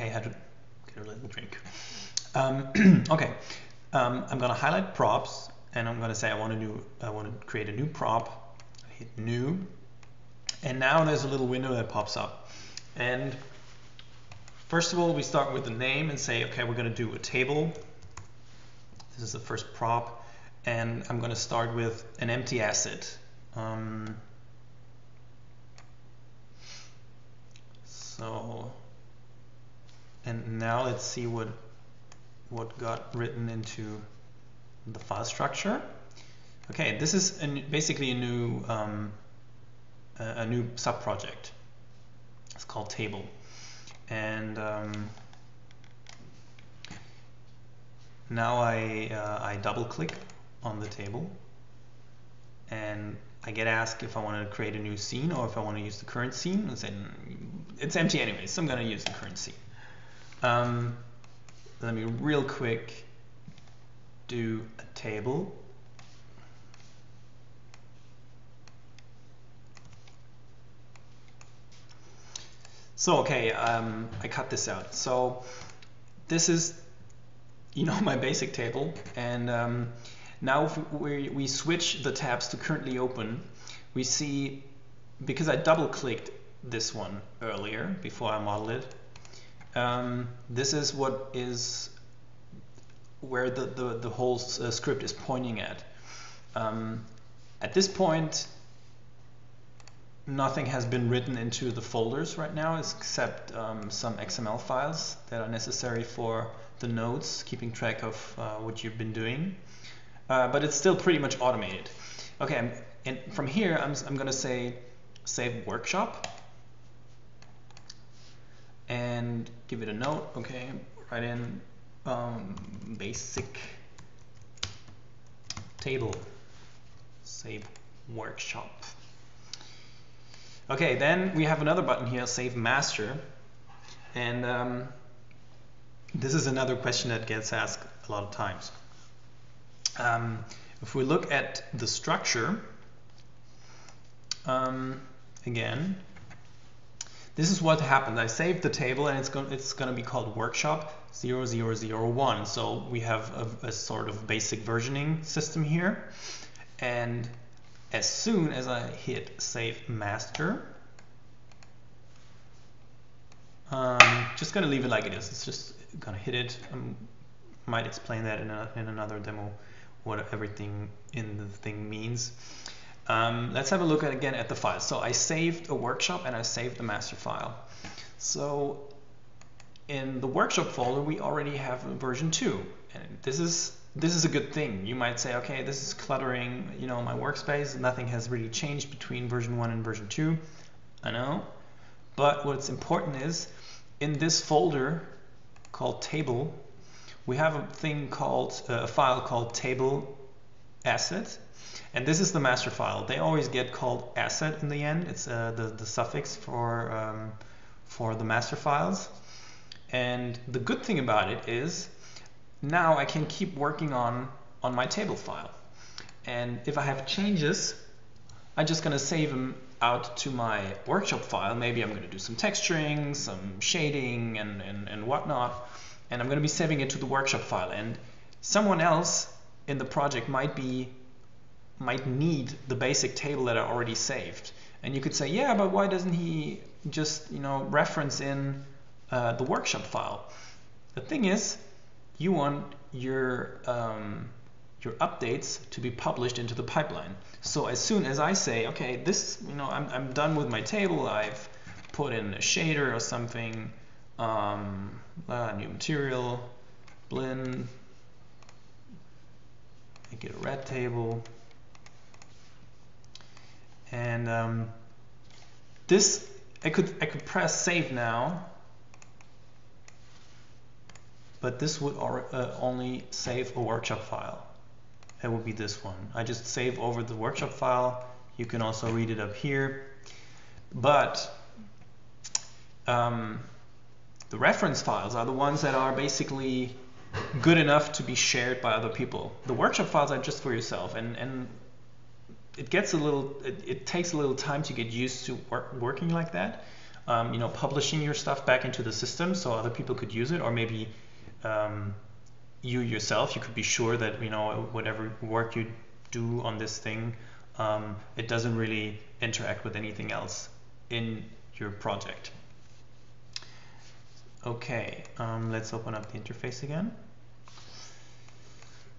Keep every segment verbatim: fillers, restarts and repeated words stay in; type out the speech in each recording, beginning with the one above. okay, I had to get a little drink. Um, okay, um, I'm gonna highlight props, and I'm gonna say I want to do I want to create a new prop. I hit new, and now there's a little window that pops up. And first of all, we start with the name and say, okay, we're gonna do a table. This is the first prop, and I'm gonna start with an empty asset. Um, so, and now let's see what what got written into the file structure. Okay, this is a, basically a new um, a new subproject. It's called table, and um, now I uh, I double click on the table, and I get asked if I want to create a new scene or if I want to use the current scene. And then it's empty anyway, so I'm going to use the current scene. Um, let me real quick do a table. So okay, um, I cut this out. So this is, you know, my basic table, and um, now if we, we switch the tabs to currently open, we see, because I double clicked this one earlier before I modeled it, um, this is what is where the, the, the whole uh, script is pointing at. Um, at this point, nothing has been written into the folders right now except um, some X M L files that are necessary for the nodes, keeping track of uh, what you've been doing. Uh, but it's still pretty much automated. Okay, I'm, and from here I'm, I'm going to say save workshop and give it a note. Okay, write in um, basic table, save workshop. Okay, then we have another button here, save master, and um, this is another question that gets asked a lot of times. Um, if we look at the structure, um, again, this is what happened. I saved the table, and it's going it's going to be called workshop zero zero zero one. So we have a, a sort of basic versioning system here, and as soon as I hit save master, um, just going to leave it like it is. It's just going to hit it. Um, might explain that in, a, in another demo, what everything in the thing means. Um, let's have a look at, again at the file. So I saved a workshop and I saved the master file. So in the workshop folder we already have version two, and this is this is a good thing. You might say, okay, this is cluttering, you know, my workspace. Nothing has really changed between version one and version two. I know, but what's important is in this folder called table, we have a thing called uh, a file called table asset, and this is the master file. They always get called asset in the end. It's uh, the the suffix for um, for the master files. And the good thing about it is now I can keep working on on my table file. And if I have changes, I'm just going to save them out to my workshop file. Maybe I'm going to do some texturing, some shading, and and and whatnot. And I'm going to be saving it to the workshop file, and someone else in the project might be might need the basic table that I already saved. And you could say, yeah, but why doesn't he just, you know, reference in uh, the workshop file? The thing is, you want your um, your updates to be published into the pipeline. So as soon as I say, okay, this, you know, I'm I'm done with my table. I've put in a shader or something. Um, uh, new material, blend, make it a red table, and um, this I could I could press save now, but this would or, uh, only save a workshop file. It would be this one. I just save over the workshop file. You can also read it up here, but um, the reference files are the ones that are basically good enough to be shared by other people. The workshop files are just for yourself, and, and it gets a little, it, it takes a little time to get used to work, working like that. um, you know, publishing your stuff back into the system so other people could use it, or maybe um, you yourself, you could be sure that, you know, whatever work you do on this thing, um, it doesn't really interact with anything else in your project. Okay, um, let's open up the interface again.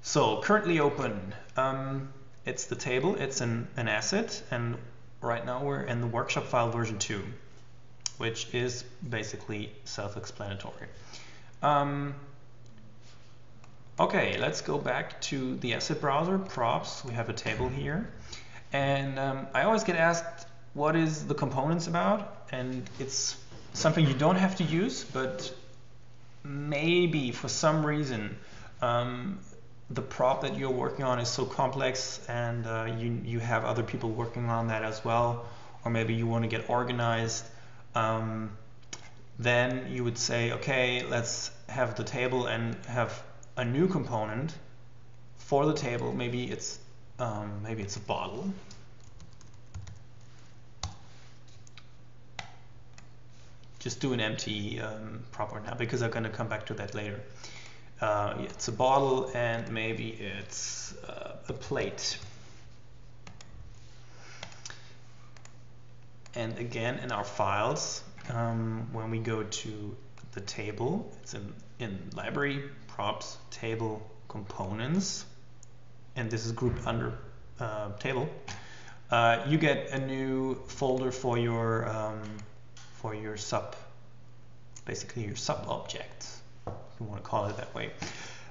So currently open, um, it's the table, it's an, an asset, and right now we're in the workshop file version two, which is basically self-explanatory. Um, okay, let's go back to the asset browser, props, we have a table here, and um, I always get asked, what is the components about? And it's something you don't have to use, but maybe for some reason um, the prop that you're working on is so complex, and uh, you, you have other people working on that as well, or maybe you want to get organized, um, then you would say, okay, let's have the table and have a new component for the table. Maybe it's um, maybe it's a bottle. Just do an empty um, prop right now, because I'm going to come back to that later. Uh, it's a bottle, and maybe it's uh, a plate. And again, in our files, um, when we go to the table, it's in, in library, props, table, components, and this is grouped under uh, table. Uh, you get a new folder for your um, for your sub, basically your sub object, if you want to call it that way.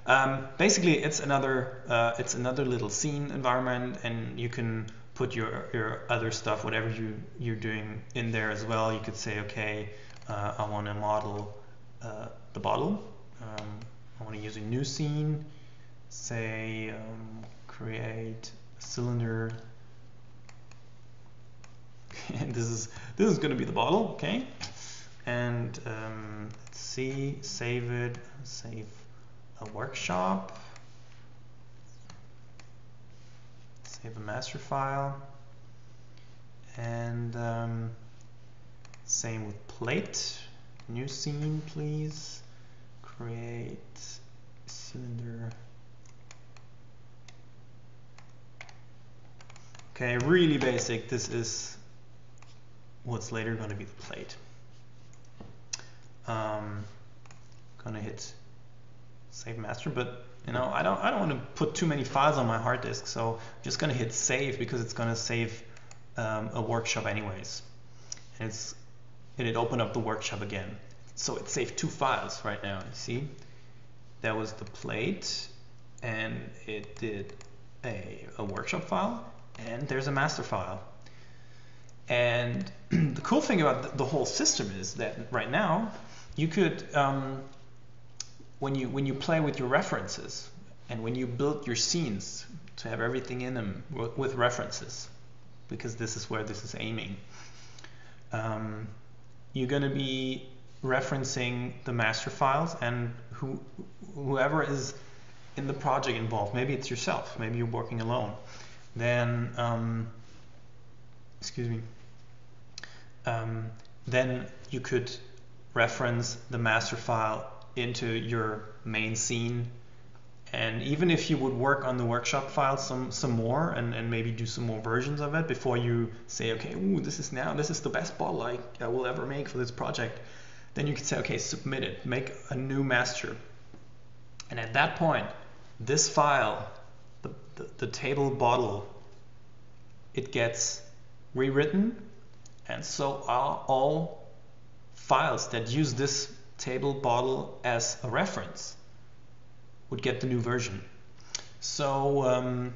Um, basically, it's another uh, it's another little scene environment, and you can put your your other stuff, whatever you you're doing, in there as well. You could say, okay, uh, I want to model uh, the bottle. Um, I want to use a new scene. Say, um, create a cylinder. And this is this is going to be the bottle, okay? And um, let's see, save it, save a workshop, save a master file, and um, same with plate. New scene, please. Create cylinder. Okay, really basic. This is what's later going to be the plate. Um, going to hit save master, but you know I don't I don't want to put too many files on my hard disk, so I'm just going to hit save, because it's going to save um, a workshop anyways, and it's and it opened up the workshop again. So it saved two files right now. You see, that was the plate, and it did a, a workshop file, and there's a master file. And the cool thing about the whole system is that right now you could, um, when you when you play with your references and when you build your scenes, to have everything in them with references, because this is where this is aiming. Um, you're going to be referencing the master files and who whoever is in the project involved. Maybe it's yourself. Maybe you're working alone. Then, um, excuse me. Um, then you could reference the master file into your main scene, and even if you would work on the workshop file some some more and, and maybe do some more versions of it before you say, okay, ooh, this is now this is the best bottle I, I will ever make for this project, then you could say, okay, submit it, make a new master, and at that point this file, the, the, the table bottle, it gets rewritten. And so are all files that use this table bottle as a reference would get the new version. So um,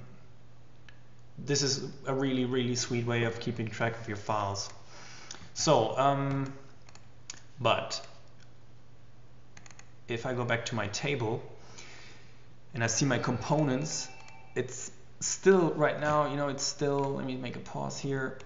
this is a really, really sweet way of keeping track of your files. So, um, but if I go back to my table and I see my components, it's still right now, you know, it's still, let me make a pause here.